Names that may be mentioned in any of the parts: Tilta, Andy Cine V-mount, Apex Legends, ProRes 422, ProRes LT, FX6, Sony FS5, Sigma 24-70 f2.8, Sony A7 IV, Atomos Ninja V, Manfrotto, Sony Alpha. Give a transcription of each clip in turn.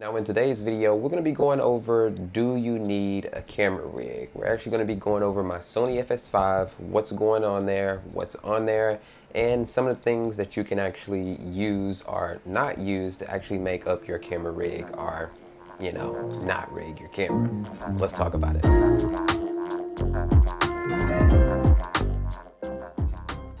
Now in today's video, we're going to be going over, do you need a camera rig? We're actually going to be going over my Sony FS5, what's going on there, what's on there, and some of the things that you can actually use or not use to actually make up your camera rig or, you know, not rig your camera. Let's talk about it.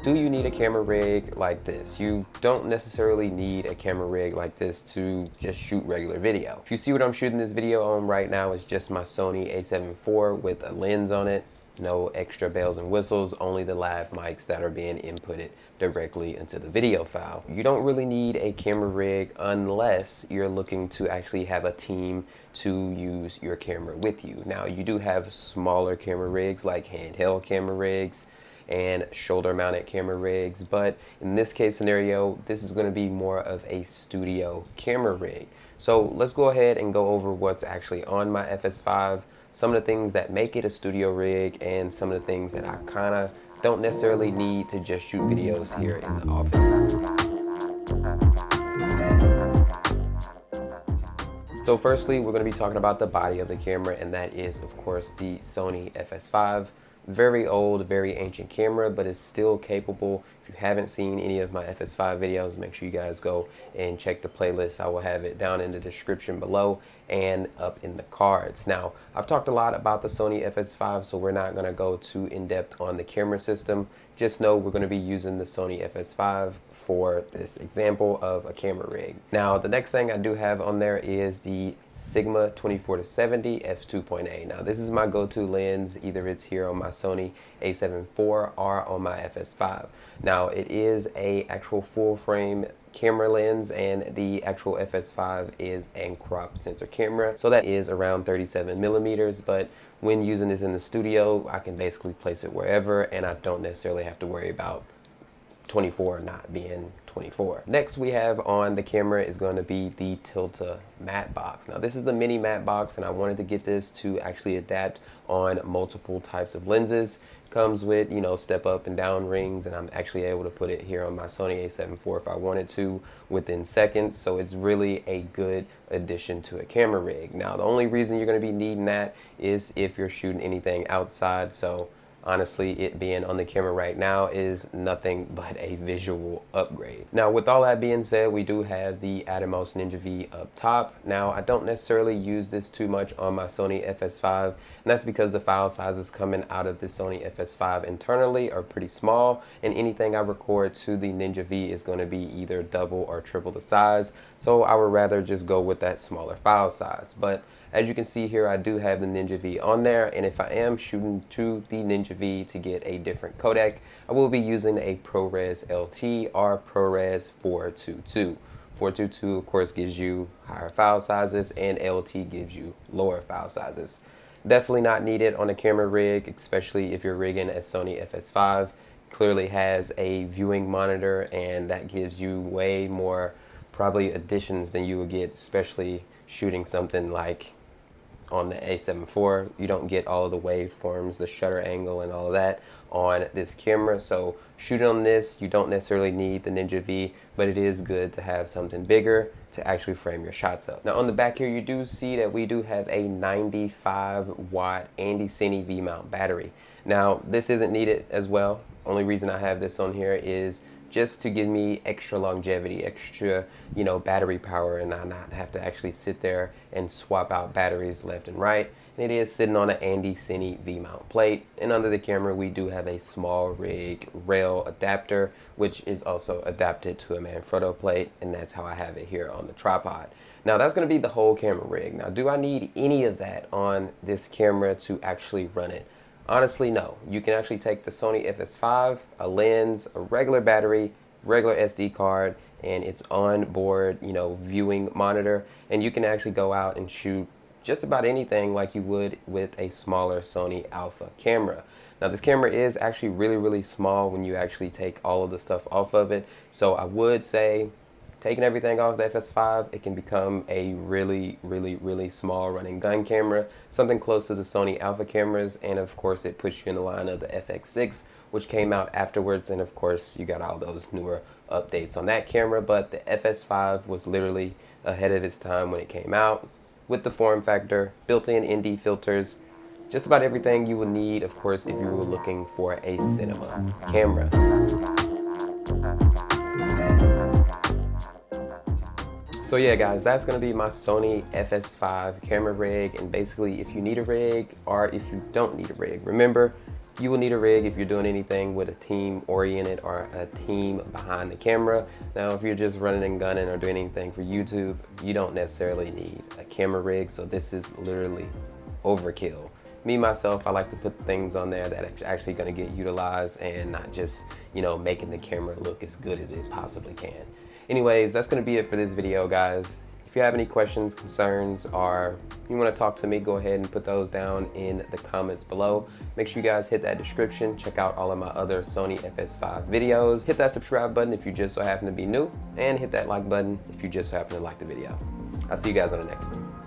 Do you need a camera rig like this? You don't necessarily need a camera rig like this to just shoot regular video. If you see what I'm shooting this video on right now, it's just my Sony A7 IV with a lens on it. No extra bells and whistles, only the live mics that are being inputted directly into the video file. You don't really need a camera rig unless you're looking to actually have a team to use your camera with you. Now, you do have smaller camera rigs like handheld camera rigs and shoulder mounted camera rigs, but in this case scenario, this is going to be more of a studio camera rig. So let's go ahead and go over what's actually on my FS5, some of the things that make it a studio rig, and some of the things that I kind of don't necessarily need to just shoot videos here in the office. So firstly, we're going to be talking about the body of the camera, and that is of course the Sony FS5. Very old, very ancient camera, but it's still capable. If you haven't seen any of my FS5 videos, make sure you guys go and check the playlist. I will have it down in the description below and up in the cards. Now, I've talked a lot about the Sony FS5, so we're not going to go too in-depth on the camera system. Just know we're going to be using the Sony FS5 for this example of a camera rig. Now, the next thing I do have on there is the Sigma 24-70 f2.8. Now, this is my go-to lens. Either it's here on my Sony A7 IV or on my FS5. Now, it is a actual full-frame camera lens, and the actual FS5 is an crop sensor camera, so that is around 37 millimeters, but when using this in the studio, I can basically place it wherever, and I don't necessarily have to worry about 24 not being 24. Next we have on the camera is going to be the Tilta matte box. Now this is the mini matte box, and I wanted to get this to actually adapt on multiple types of lenses. Comes with, you know, step up and down rings, and I'm actually able to put it here on my Sony A7 IV if I wanted to within seconds, so it's really a good addition to a camera rig. Now the only reason you're going to be needing that is if you're shooting anything outside, so honestly, it being on the camera right now is nothing but a visual upgrade. Now, with all that being said, we do have the Atomos Ninja V up top. Now, I don't necessarily use this too much on my Sony FS5, and that's because the file sizes coming out of the Sony FS5 internally are pretty small, and anything I record to the Ninja V is going to be either double or triple the size, so I would rather just go with that smaller file size. But as you can see here, I do have the Ninja V on there, and if I am shooting to the Ninja V to get a different codec, I will be using a ProRes LT or ProRes 422. 422, of course, gives you higher file sizes, and LT gives you lower file sizes. Definitely not needed on a camera rig, especially if you're rigging a Sony FS5. Clearly has a viewing monitor, and that gives you way more probably additions than you would get, especially shooting something like on the A7 IV. You don't get all of the waveforms, the shutter angle, and all of that on this camera, so shooting on this, you don't necessarily need the Ninja V, but it is good to have something bigger to actually frame your shots up. Now on the back here, you do see that we do have a 95-watt Andy Cine V-mount battery. Now this isn't needed as well. Only reason I have this on here is just to give me extra longevity, extra, you know, battery power, and I not have to actually sit there and swap out batteries left and right. And it is sitting on an Andy Cine V-mount plate, and under the camera we do have a small rig rail adapter, which is also adapted to a Manfrotto plate, and that's how I have it here on the tripod. Now that's going to be the whole camera rig. Now do I need any of that on this camera to actually run it? Honestly, no. You can actually take the Sony FS5, a lens, a regular battery, regular SD card, and its onboard, you know, viewing monitor, and you can actually go out and shoot just about anything like you would with a smaller Sony Alpha camera. Now this camera is actually really, really small when you actually take all of the stuff off of it, so I would say taking everything off the FS5, it can become a really, really, really small running gun camera, something close to the Sony Alpha cameras, and of course it puts you in the line of the FX6, which came out afterwards, and of course you got all those newer updates on that camera, but the FS5 was literally ahead of its time when it came out with the form factor, built-in ND filters, just about everything you will need, of course, if you were looking for a cinema camera. So yeah guys, that's gonna be my Sony FS5 camera rig, and basically if you need a rig or if you don't need a rig, remember you will need a rig if you're doing anything with a team oriented or a team behind the camera. Now if you're just running and gunning or doing anything for YouTube, you don't necessarily need a camera rig, so this is literally overkill. Me, myself, I like to put things on there that are actually gonna get utilized and not just, you know, making the camera look as good as it possibly can. Anyways, that's gonna be it for this video, guys. If you have any questions, concerns, or you wanna talk to me, go ahead and put those down in the comments below. Make sure you guys hit that description, check out all of my other Sony FS5 videos, hit that subscribe button if you just so happen to be new, and hit that like button if you just so happen to like the video. I'll see you guys on the next one.